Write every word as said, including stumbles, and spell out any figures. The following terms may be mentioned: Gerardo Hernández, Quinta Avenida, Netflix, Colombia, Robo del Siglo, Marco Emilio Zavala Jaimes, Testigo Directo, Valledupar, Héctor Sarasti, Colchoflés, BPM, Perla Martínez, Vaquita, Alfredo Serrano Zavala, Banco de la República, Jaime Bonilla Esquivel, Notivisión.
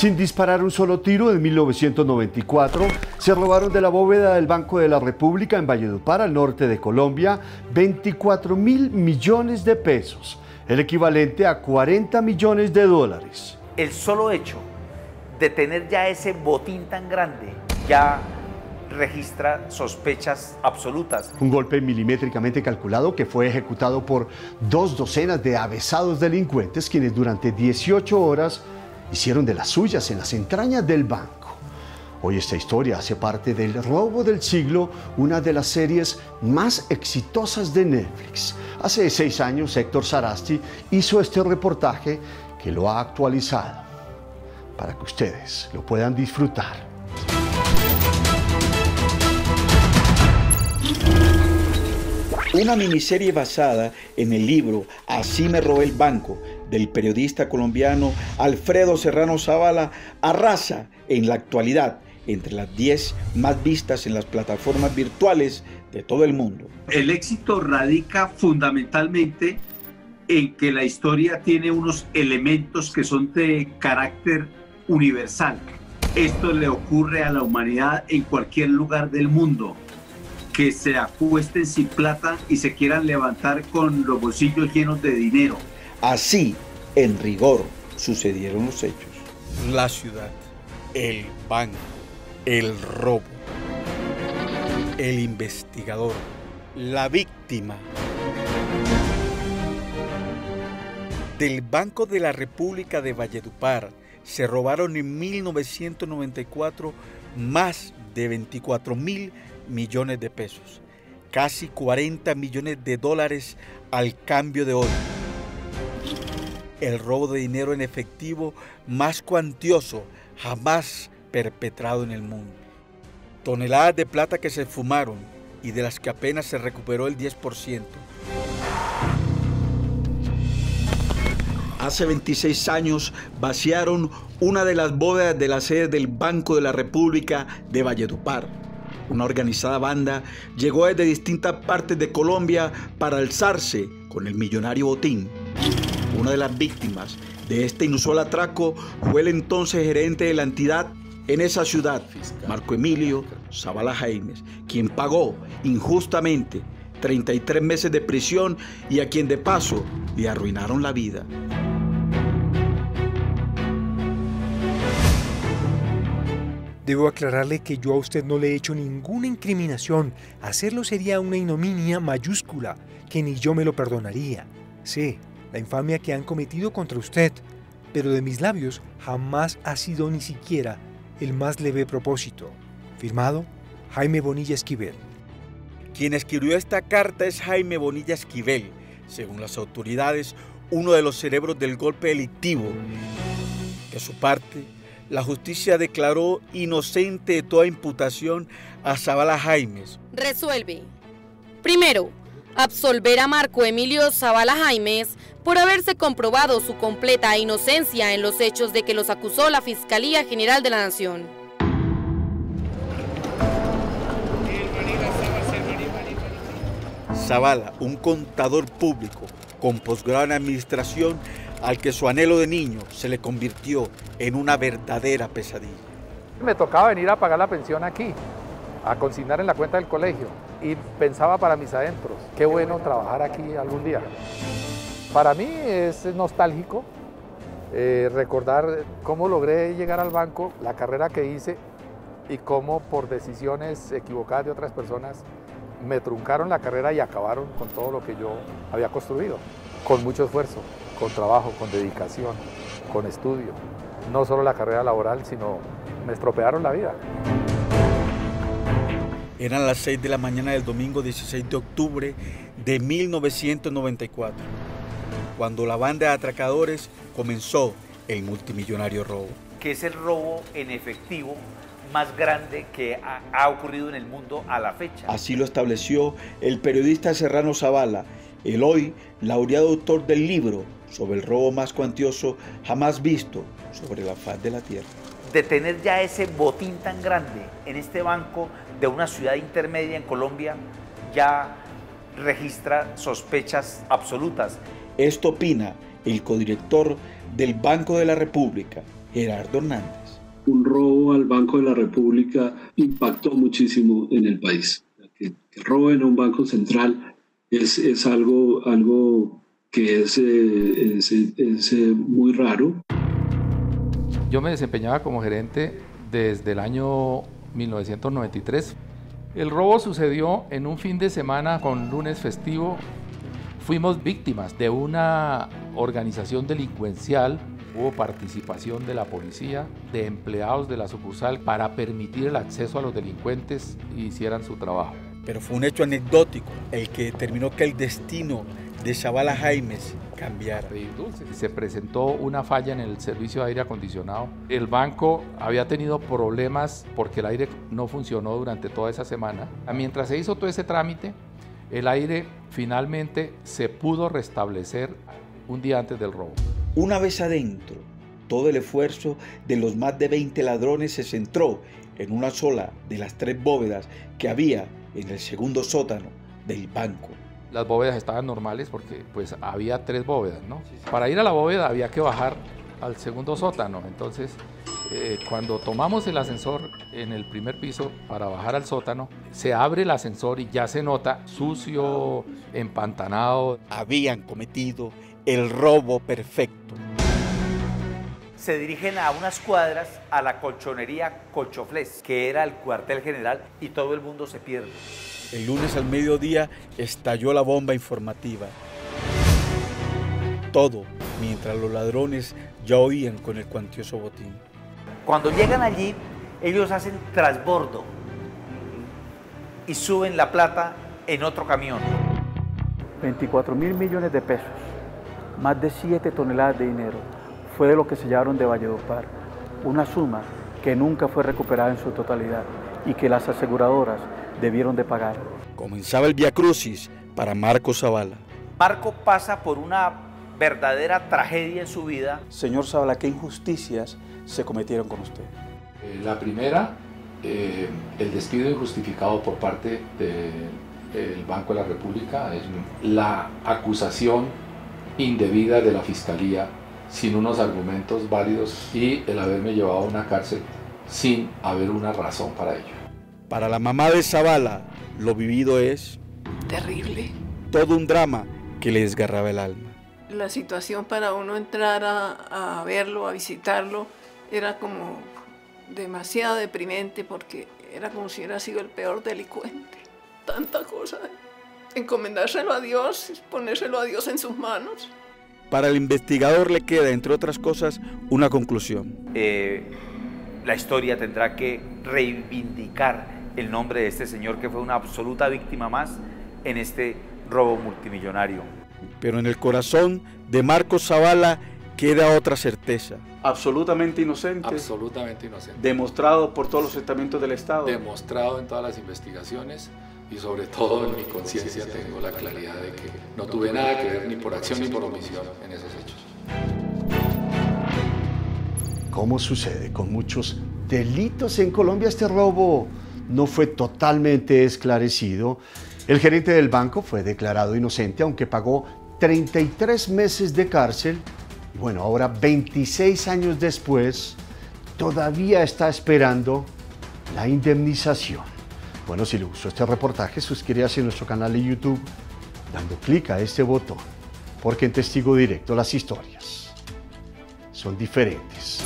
Sin disparar un solo tiro, en mil novecientos noventa y cuatro se robaron de la bóveda del Banco de la República en Valledupar, al norte de Colombia, veinticuatro mil millones de pesos, el equivalente a cuarenta millones de dólares. El solo hecho de tener ya ese botín tan grande ya registra sospechas absolutas. Un golpe milimétricamente calculado que fue ejecutado por dos docenas de avesados delincuentes, quienes durante dieciocho horas hicieron de las suyas en las entrañas del banco. Hoy esta historia hace parte del Robo del Siglo, una de las series más exitosas de Netflix. Hace seis años Héctor Sarasti hizo este reportaje que lo ha actualizado para que ustedes lo puedan disfrutar. Una miniserie basada en el libro Así me robé el banco, del periodista colombiano Alfredo Serrano Zavala, arrasa en la actualidad entre las diez más vistas en las plataformas virtuales de todo el mundo. El éxito radica fundamentalmente en que la historia tiene unos elementos que son de carácter universal. Esto le ocurre a la humanidad en cualquier lugar del mundo, que se acuesten sin plata y se quieran levantar con los bolsillos llenos de dinero. Así, en rigor, sucedieron los hechos. La ciudad, el banco, el robo, el investigador, la víctima. Del Banco de la República de Valledupar se robaron en mil novecientos noventa y cuatro más de veinticuatro mil millones de pesos, casi cuarenta millones de dólares al cambio de hoy. El robo de dinero en efectivo más cuantioso jamás perpetrado en el mundo. Toneladas de plata que se fumaron y de las que apenas se recuperó el diez por ciento. Hace veintiséis años vaciaron una de las bóvedas de la sede del Banco de la República de Valledupar. Una organizada banda llegó desde distintas partes de Colombia para alzarse con el millonario botín. Una de las víctimas de este inusual atraco fue el entonces gerente de la entidad en esa ciudad, Marco Emilio Zavala Jaimes, quien pagó injustamente treinta y tres meses de prisión y a quien de paso le arruinaron la vida. Debo aclararle que yo a usted no le he hecho ninguna incriminación. Hacerlo sería una ignominia mayúscula que ni yo me lo perdonaría. Sí, la infamia que han cometido contra usted, pero de mis labios jamás ha sido ni siquiera el más leve propósito. Firmado, Jaime Bonilla Esquivel. Quien escribió esta carta es Jaime Bonilla Esquivel, según las autoridades, uno de los cerebros del golpe delictivo. De su parte, la justicia declaró inocente de toda imputación a Zavala Jaimes. Resuelve. Primero, absolver a Marco Emilio Zavala Jaimes por haberse comprobado su completa inocencia en los hechos de que los acusó la Fiscalía General de la Nación. Zavala, un contador público con posgrado en administración al que su anhelo de niño se le convirtió en una verdadera pesadilla. Me tocaba venir a pagar la pensión aquí, a consignar en la cuenta del colegio, y pensaba para mis adentros, qué bueno trabajar aquí algún día. Para mí es nostálgico eh, recordar cómo logré llegar al banco, la carrera que hice y cómo por decisiones equivocadas de otras personas me truncaron la carrera y acabaron con todo lo que yo había construido, con mucho esfuerzo, con trabajo, con dedicación, con estudio. No solo la carrera laboral, sino me estropearon la vida. Eran las seis de la mañana del domingo dieciséis de octubre de mil novecientos noventa y cuatro, cuando la banda de atracadores comenzó el multimillonario robo. Que es el robo en efectivo más grande que ha, ha ocurrido en el mundo a la fecha. Así lo estableció el periodista Serrano Zavala, el hoy laureado autor del libro sobre el robo más cuantioso jamás visto sobre la faz de la tierra. De tener ya ese botín tan grande en este banco de una ciudad intermedia en Colombia, ya registra sospechas absolutas. Esto opina el codirector del Banco de la República, Gerardo Hernández. Un robo al Banco de la República impactó muchísimo en el país. Que, que roben a un banco central es, es algo, algo que es, es, es muy raro. Yo me desempeñaba como gerente desde el año mil novecientos noventa y tres. El robo sucedió en un fin de semana con lunes festivo. Fuimos víctimas de una organización delincuencial. Hubo participación de la policía, de empleados de la sucursal para permitir el acceso a los delincuentes y hicieran su trabajo. Pero fue un hecho anecdótico el que determinó que el destino de Zavala Jaimes cambiara. Se presentó una falla en el servicio de aire acondicionado. El banco había tenido problemas porque el aire no funcionó durante toda esa semana. Mientras se hizo todo ese trámite, el aire finalmente se pudo restablecer un día antes del robo. Una vez adentro, todo el esfuerzo de los más de veinte ladrones se centró en una sola de las tres bóvedas que había en el segundo sótano del banco. Las bóvedas estaban normales porque pues había tres bóvedas, ¿no? Para ir a la bóveda había que bajar al segundo sótano. Entonces, eh, cuando tomamos el ascensor en el primer piso para bajar al sótano, se abre el ascensor y ya se nota sucio, empantanado. Habían cometido el robo perfecto. Se dirigen a unas cuadras a la colchonería Colchoflés, que era el cuartel general, y todo el mundo se pierde. El lunes al mediodía estalló la bomba informativa. Todo mientras los ladrones ya huían con el cuantioso botín. Cuando llegan allí, ellos hacen trasbordo y suben la plata en otro camión. veinticuatro mil millones de pesos, más de siete toneladas de dinero, fue de lo que se llevaron de Valledupar. Una suma que nunca fue recuperada en su totalidad y que las aseguradoras debieron de pagar. Comenzaba el viacrucis para Marco Zavala. Marco pasa por una verdadera tragedia en su vida. Señor Zavala, ¿qué injusticias se cometieron con usted? La primera, eh, el despido injustificado por parte del Banco de la República, es la acusación indebida de la Fiscalía sin unos argumentos válidos y el haberme llevado a una cárcel sin haber una razón para ello. Para la mamá de Zavala, lo vivido es terrible. Todo un drama que le desgarraba el alma. La situación para uno entrar a, a verlo, a visitarlo, era como demasiado deprimente porque era como si hubiera sido el peor delincuente. Tanta cosa, encomendárselo a Dios, ponérselo a Dios en sus manos. Para el investigador le queda, entre otras cosas, una conclusión. Eh, la historia tendrá que reivindicar el nombre de este señor que fue una absoluta víctima más en este robo multimillonario. Pero en el corazón de Marco Zavala queda otra certeza. Absolutamente inocente. Absolutamente inocente. Demostrado por todos los estamentos del Estado. Demostrado en todas las investigaciones y sobre todo en mi conciencia tengo la claridad de que no tuve nada que ver ni por acción ni por omisión en esos hechos. Como sucede con muchos delitos en Colombia, este robo no fue totalmente esclarecido. El gerente del banco fue declarado inocente, aunque pagó treinta y tres meses de cárcel. Y bueno, ahora veintiséis años después, todavía está esperando la indemnización. Bueno, si le gustó este reportaje, suscríbase a nuestro canal de YouTube dando clic a este botón, porque en Testigo Directo las historias son diferentes.